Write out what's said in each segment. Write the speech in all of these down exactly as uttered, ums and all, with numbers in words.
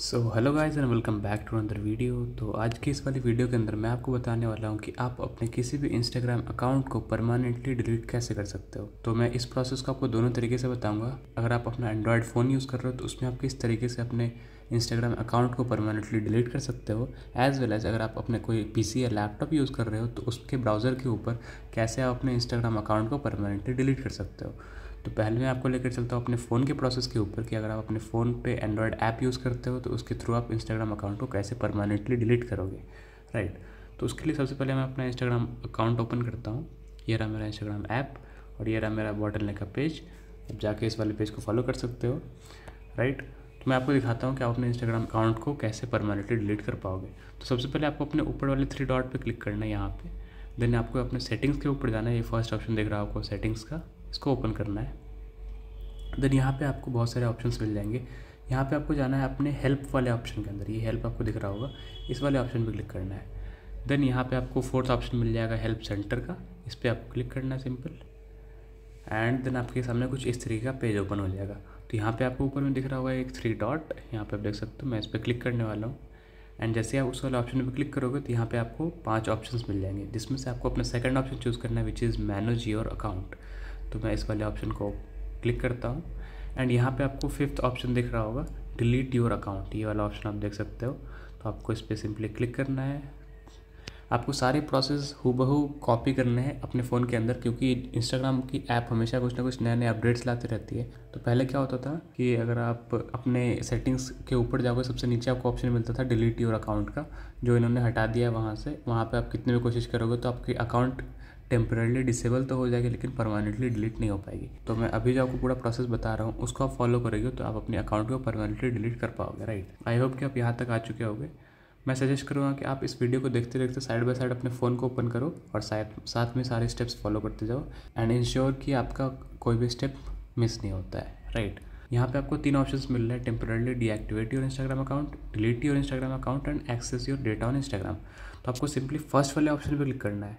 So hello guys and welcome back to another video. तो आज की इस वाली वीडियो के अंदर मैं आपको बताने वाला हूँ कि आप अपने किसी भी इंस्टाग्राम अकाउंट को परमानेंटली डिलीट कैसे कर सकते हो। तो मैं इस प्रोसेस को आपको दोनों तरीके से बताऊंगा। अगर आप अपना एंड्रॉयड फ़ोन यूज़ कर रहे हो तो उसमें आप किस तरीके से अपने इंस्टाग्राम अकाउंट को परमानेंटली डिलीट कर सकते हो, एज़ वेल एज़ अगर आप अपने कोई पीसी या लैपटॉप यूज़ कर रहे हो तो उसके ब्राउज़र के ऊपर कैसे आप अपने इंस्टाग्राम अकाउंट को परमानेंटली डिलीट कर सकते हो। तो पहले मैं आपको लेकर चलता हूँ अपने फ़ोन के प्रोसेस के ऊपर कि अगर आप अपने फ़ोन पे एंड्रॉयड ऐप यूज़ करते हो तो उसके थ्रू आप इंस्टाग्राम अकाउंट को कैसे परमानेंटली डिलीट करोगे, राइट। तो उसके लिए सबसे पहले मैं अपना इंस्टाग्राम अकाउंट ओपन करता हूँ। ये रहा मेरा इंस्टाग्राम ऐप और ये रहा मेरा बॉटलनेक का पेज। आप जाके इस वाले पेज को फॉलो कर सकते हो, राइट। तो मैं आपको दिखाता हूँ कि आप अपने इंस्टाग्राम अकाउंट को कैसे परमानेंटली डिलीट कर पाओगे। तो सबसे पहले आपको अपने ऊपर वाले थ्री डॉट पर क्लिक करना है। यहाँ पर देन आपको अपने सेटिंग्स के ऊपर जाना है। ये फर्स्ट ऑप्शन दिख रहा है आपको सेटिंग्स का, इसको ओपन करना है। देन यहाँ पे आपको बहुत सारे ऑप्शंस मिल जाएंगे। यहाँ पे आपको जाना है अपने हेल्प वाले ऑप्शन के अंदर। ये हेल्प आपको दिख रहा होगा, इस वाले ऑप्शन पे क्लिक करना है। देन यहाँ पे आपको फोर्थ ऑप्शन मिल जाएगा हेल्प सेंटर का, इस पर आपको क्लिक करना है सिंपल। एंड देन आपके सामने कुछ इस तरीके का पेज ओपन हो जाएगा। तो यहाँ पर आपको ऊपर में दिख रहा होगा एक थ्री डॉट, यहाँ पर आप देख सकते हो। मैं इस पर क्लिक करने वाला हूँ एंड जैसे आप उस वाले ऑप्शन पर क्लिक करोगे तो यहाँ पे आपको पांच ऑप्शंस मिल जाएंगे, जिसमें से आपको अपना सेकंड ऑप्शन चूज़ करना है which is manage your account. तो मैं इस वाले ऑप्शन को क्लिक करता हूँ एंड यहाँ पे आपको फिफ्थ ऑप्शन दिख रहा होगा डिलीट योर अकाउंट, ये वाला ऑप्शन आप देख सकते हो। तो आपको इस पर सिंपली क्लिक करना है। आपको सारे प्रोसेस हूबहू कॉपी करने हैं अपने फ़ोन के अंदर, क्योंकि इंस्टाग्राम की ऐप हमेशा कुछ ना कुछ नए नए अपडेट्स लाती रहती है। तो पहले क्या होता था कि अगर आप अपने सेटिंग्स के ऊपर जाओगे सबसे नीचे आपको ऑप्शन मिलता था डिलीट योर अकाउंट का, जो इन्होंने हटा दिया है वहाँ से। वहाँ पे आप कितने भी कोशिश करोगे तो आपकी अकाउंट टेम्परेली डिसेबल तो हो जाएगी लेकिन परमानेंटली डिलीट नहीं हो पाएगी। तो मैं अभी जो आपको पूरा प्रोसेस बता रहा हूँ उसको आप फॉलो करोगे तो आप अपने अकाउंट को परमानेंटली डिलीट कर पाओगे, राइट। आई होप कि आप यहाँ तक आ चुके होंगे। मैं सजेस्ट करूँगा कि आप इस वीडियो को देखते देखते साइड बाय साइड अपने फ़ोन को ओपन करो और साथ साथ में सारे स्टेप्स फॉलो करते जाओ एंड इंश्योर कि आपका कोई भी स्टेप मिस नहीं होता है, राइट। यहाँ पे आपको तीन ऑप्शंस मिल रहे हैं, temporarily deactivate your Instagram account, delete your Instagram account and access your data on Instagram. तो आपको सिंपली फर्स्ट वाले ऑप्शन पर क्लिक करना है,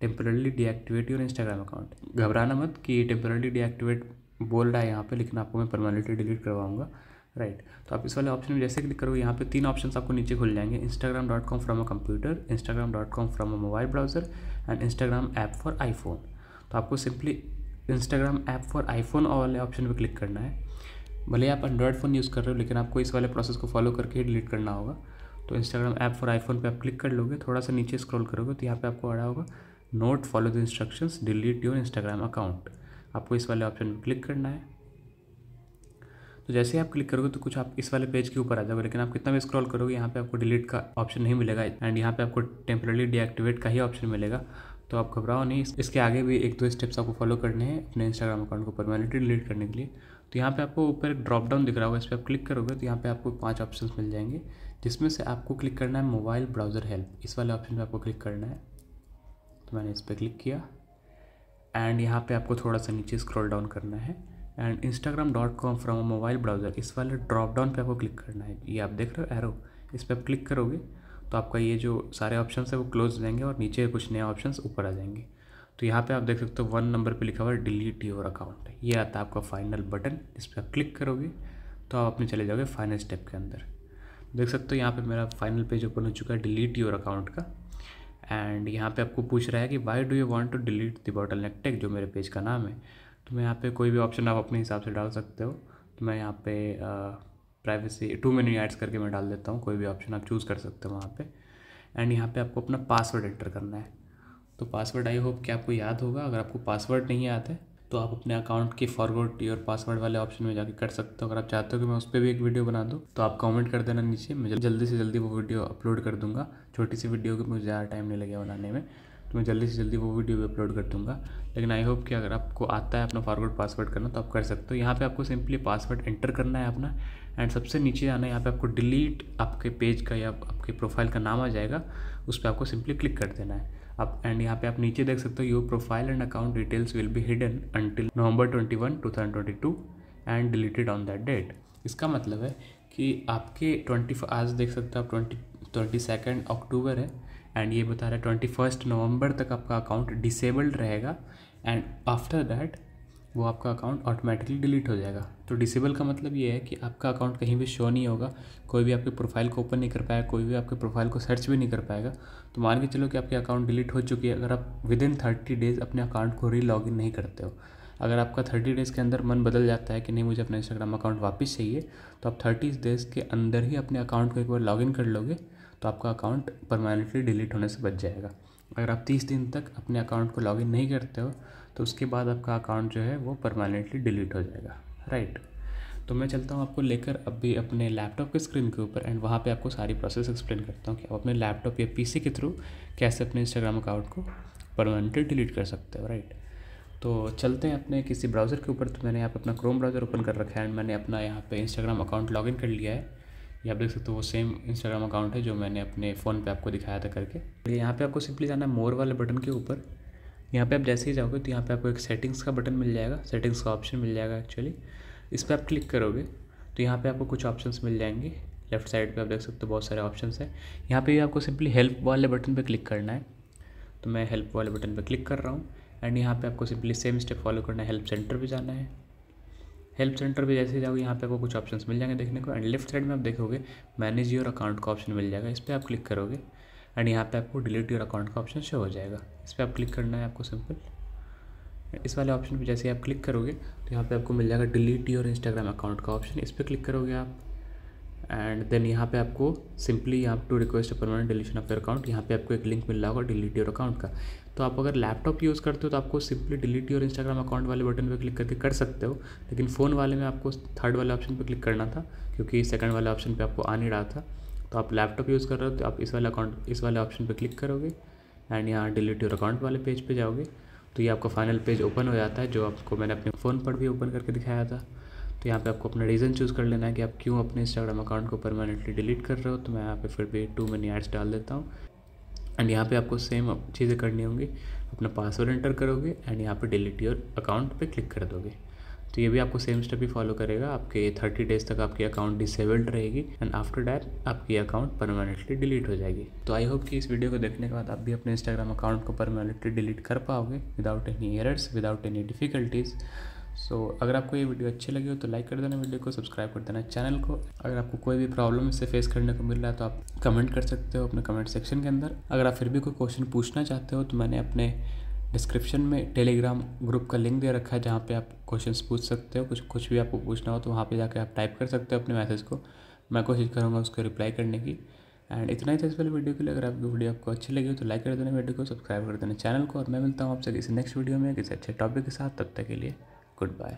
temporarily deactivate your Instagram account. घबराना मत कि टेम्पररली डीएक्टिवेट बोल रहा है यहाँ पर, लेकिन आपको मैं परमानेंटली डिलीट करवाऊँगा, राइट right. तो आप इस वाले ऑप्शन में जैसे क्लिक करोगे यहाँ पे तीन ऑप्शंस आपको नीचे खुल जाएंगे, Instagram dot com from a computer, Instagram dot com from a mobile browser and Instagram app for iPhone. तो आपको simply Instagram app for iPhone वाले ऑप्शन पे क्लिक करना है। भले आप एंड्रॉयड फ़ोन यूज़ कर रहे हो लेकिन आपको इस वाले प्रोसेस को फॉलो करके डिलीट करना होगा। तो इंस्टाग्राम ऐप फॉर आईफोन पर आप क्लिक कर लोगे, थोड़ा सा नीचे स्क्रॉल करोगे तो यहाँ पर आपको आ रहा होगा note follow the instructions delete your Instagram account. आपको इस वाले ऑप्शन पर क्लिक करना है। तो जैसे ही आप क्लिक करोगे तो कुछ आप इस वाले पेज के ऊपर आ जाओगे, लेकिन आप कितना भी स्क्रॉल करोगे यहाँ पे आपको डिलीट का ऑप्शन नहीं मिलेगा एंड यहाँ पे आपको टेम्परेरी डीएक्टिवेट का ही ऑप्शन मिलेगा। तो आप घबराओ नहीं, इसके आगे भी एक दो स्टेप्स आपको फॉलो करने हैं अपने इंस्टाग्राम अकाउंट को परमानेंटली डिलीट करने के लिए। तो यहाँ पर आपको ऊपर एक ड्रॉप डाउन दिख रहा होगा, इस पर आप क्लिक करोगे तो यहाँ पर आपको पाँच ऑप्शन मिल जाएंगे, जिसमें से आपको क्लिक करना है मोबाइल ब्राउजर हेल्प, इस वाले ऑप्शन पर आपको क्लिक करना है। तो मैंने इस पर क्लिक किया एंड यहाँ पर आपको थोड़ा सा नीचे स्क्रॉल डाउन करना है and Instagram dot com from mobile browser, इस वाले ड्रॉप डाउन पे आपको क्लिक करना है। ये आप देख रहे हो एरो, इस पर आप क्लिक करोगे तो आपका ये जो सारे ऑप्शन है वो क्लोज हो जाएंगे और नीचे कुछ नए ऑप्शन ऊपर आ जाएंगे। तो यहाँ पे आप देख सकते हो वन नंबर पे लिखा हुआ है डिलीट योर अकाउंट, ये आता है आपका फाइनल बटन। इस पर आप क्लिक करोगे तो आप अपने चले जाओगे फाइनल स्टेप के अंदर। देख सकते हो यहाँ पर मेरा फाइनल पेज ओपन हो चुका है डिलीट योर अकाउंट का एंड यहाँ पर आपको पूछ रहा है कि why do you want to delete the bottleneck tech, जो मेरे पेज का नाम है। तो मैं यहाँ पे कोई भी ऑप्शन आप अपने हिसाब से डाल सकते हो। तो मैं यहाँ पे प्राइवेसी टू मेनी ऐड्स करके मैं डाल देता हूँ, कोई भी ऑप्शन आप चूज़ कर सकते हो वहाँ पे। एंड यहाँ पे आपको अपना पासवर्ड एंटर करना है। तो पासवर्ड आई होप कि आपको याद होगा। अगर आपको पासवर्ड नहीं याद है तो आप अपने अकाउंट के फॉरवर्ड योर पासवर्ड वाले ऑप्शन में जाके कर सकते हो। अगर आप चाहते हो कि मैं उस पर भी एक वीडियो बना दूँ तो आप कमेंट कर देना नीचे, मैं जल्दी से जल्दी वो वीडियो अपलोड कर दूँगा। छोटी सी वीडियो की मुझे ज़्यादा टाइम नहीं लगेगा बनाने में, तो मैं जल्दी से जल्दी वो वीडियो भी अपलोड कर दूँगा। लेकिन आई होप कि अगर आपको आता है अपना फॉरवर्ड पासवर्ड करना तो आप कर सकते हो। यहाँ पे आपको सिंपली पासवर्ड एंटर करना है अपना एंड सबसे नीचे जाना है। यहाँ पे आपको डिलीट आपके पेज का या आपके प्रोफाइल का नाम आ जाएगा, उस पर आपको सिंपली क्लिक कर देना है आप। एंड यहाँ पे आप नीचे देख सकते हो your profile and account details will be hidden until November twenty one two thousand twenty two and deleted on that date. इसका मतलब है कि आपके ट्वेंटी आज देख सकते हो आप ट्वेंटी ट्वेंटी सेकेंड अक्टूबर है एंड ये बता रहा है ट्वेंटी फर्स्ट नवंबर तक आपका अकाउंट डिसेबल्ड रहेगा एंड आफ्टर दैट वो आपका अकाउंट ऑटोमेटिकली डिलीट हो जाएगा। तो डिसेबल का मतलब ये है कि आपका अकाउंट कहीं भी शो नहीं होगा, कोई भी आपके प्रोफाइल को ओपन नहीं कर पाएगा, कोई भी आपके प्रोफाइल को सर्च भी नहीं कर पाएगा। तो मान के चलो कि आपके अकाउंट डिलीट हो चुकी है अगर आप विद इन थर्टी डेज़ अपने अकाउंट को री लॉग इन नहीं करते हो। अगर आपका थर्टी डेज़ के अंदर मन बदल जाता है कि नहीं मुझे अपना इंस्टाग्राम अकाउंट वापस चाहिए, तो आप थर्टी डेज़ के अंदर ही अपने अकाउंट को एक बार लॉग इन कर लोगे तो आपका अकाउंट परमानेंटली डिलीट होने से बच जाएगा। अगर आप तीस दिन तक अपने अकाउंट को लॉगिन नहीं करते हो तो उसके बाद आपका अकाउंट जो है वो परमानेंटली डिलीट हो जाएगा, राइट। तो मैं चलता हूँ आपको लेकर अभी अपने लैपटॉप के स्क्रीन के ऊपर, एंड वहाँ पे आपको सारी प्रोसेस एक्सप्लेन करता हूँ कि आप अपने लैपटॉप या पीसी के थ्रू कैसे अपने इंस्टाग्राम अकाउंट को परमानेंटली डिलीट कर सकते हो, राइट। तो चलते हैं अपने किसी ब्राउज़र के ऊपर। तो मैंने यहाँ पर अपना क्रोम ब्राउज़र ओपन कर रखा है एंड मैंने अपना यहाँ पर इंस्टाग्राम अकाउंट लॉगिन कर लिया है। ये आप देख सकते हो वो सेम इंस्टाग्राम अकाउंट है जो मैंने अपने फ़ोन पे आपको दिखाया था करके। यहाँ पे आपको सिंपली जाना है मोर वाले बटन के ऊपर। यहाँ पे आप जैसे ही जाओगे तो यहाँ पे आपको एक सेटिंग्स का बटन मिल जाएगा, सेटिंग्स का ऑप्शन मिल जाएगा एक्चुअली। इस पर आप क्लिक करोगे तो यहाँ पे आपको कुछ ऑप्शंस मिल जाएंगे। लेफ्ट साइड पर आप देख सकते हो बहुत सारे ऑप्शंस हैं। यहाँ पर आपको सिंपली हेल्प वाले बटन पर क्लिक करना है। तो मैं हेल्प वाले बटन पर क्लिक कर रहा हूँ एंड यहाँ पर आपको सिंपली सेम स्टेप फॉलो करना है, हेल्प सेंटर पर जाना है। हेल्प सेंटर पे जैसे जाओगे यहाँ पे आपको कुछ ऑप्शंस मिल जाएंगे देखने को, एंड लेफ्ट साइड में आप देखोगे मैनेज योर अकाउंट का ऑप्शन मिल जाएगा। इस पर आप क्लिक करोगे एंड यहाँ पे आपको डिलीट योर अकाउंट का ऑप्शन शो हो जाएगा। इस पर आप क्लिक करना है आपको सिंपल। इस वाले ऑप्शन पे जैसे आप क्लिक करोगे तो यहाँ पे आपको मिल जाएगा डिलीट योर इंस्टाग्राम अकाउंट का ऑप्शन। इस पर क्लिक करोगे आप एंड देन यहाँ पे आपको सिंपली यहाँ to request permanent deletion of your account, यहाँ पे आपको एक लिंक मिल रहा होगा डिलीट योर अकाउंट का। तो आप अगर लैपटॉप यूज़ करते हो तो आपको simply delete your Instagram account वाले बटन पे क्लिक करके कर सकते हो, लेकिन फ़ोन वाले में आपको थर्ड वाले ऑप्शन पे क्लिक करना था क्योंकि सेकंड वाले ऑप्शन पे आपको आ नहीं रहा था। तो आप लैपटॉप यूज़ कर रहे हो तो आप इस वाला अकाउंट इस वाले ऑप्शन पर क्लिक करोगे एंड यहाँ डिलीट योर अकाउंट वाले पेज पर जाओगे तो ये आपका फाइनल पेज ओपन हो जाता है जो आपको मैंने अपने फ़ोन पर भी ओपन करके दिखाया था। तो यहाँ पे आपको अपना रीज़न चूज़ कर लेना है कि आप क्यों अपने इंस्टाग्राम अकाउंट को परमानेंटली डिलीट कर रहे हो। तो मैं यहाँ पे फिर भी टू मिनी एड्स डाल देता हूँ एंड यहाँ पे आपको सेम चीज़ें करनी होंगी। अपना पासवर्ड एंटर करोगे एंड यहाँ पे डिलीट योर अकाउंट पे क्लिक कर दोगे। तो ये भी आपको सेम स्टेप ही फॉलो करेगा। आपके थर्टी डेज़ तक आपकी अकाउंट डिसेबल्ड रहेगी एंड आफ्टर दैट आपकी अकाउंट परमानेंटली डिलीट हो जाएगी। तो आई होप कि इस वीडियो को देखने के बाद आप भी अपने इंस्टाग्राम अकाउंट को परमानेंटली डिलीट कर पाओगे without any errors, without any difficulties. So so, अगर आपको ये वीडियो अच्छी लगी हो तो लाइक कर देना वीडियो को, सब्सक्राइब कर देना चैनल को। अगर आपको कोई भी प्रॉब्लम इससे फेस करने को मिल रहा है तो आप कमेंट कर सकते हो अपने कमेंट सेक्शन के अंदर। अगर आप फिर भी कोई क्वेश्चन पूछना चाहते हो तो मैंने अपने डिस्क्रिप्शन में टेलीग्राम ग्रुप का लिंक दे रखा है जहाँ पे आप क्वेश्चंस पूछ सकते हो। कुछ कुछ भी आपको पूछना हो तो वहाँ पर जाकर आप टाइप कर सकते हो अपने मैसेज को, मैं कोशिश करूँगा उसको रिप्लाई करने की। एंड इतना ही था इस वाले वीडियो के लिए। अगर आपकी वीडियो आपको अच्छी लगी हो तो लाइक कर देना वीडियो को, सब्सक्राइब कर देना चैनल को, और मैं मिलता हूँ आपसे किसी नेक्स्ट वीडियो में किसी अच्छे टॉपिक के साथ। तब तक के लिए goodbye.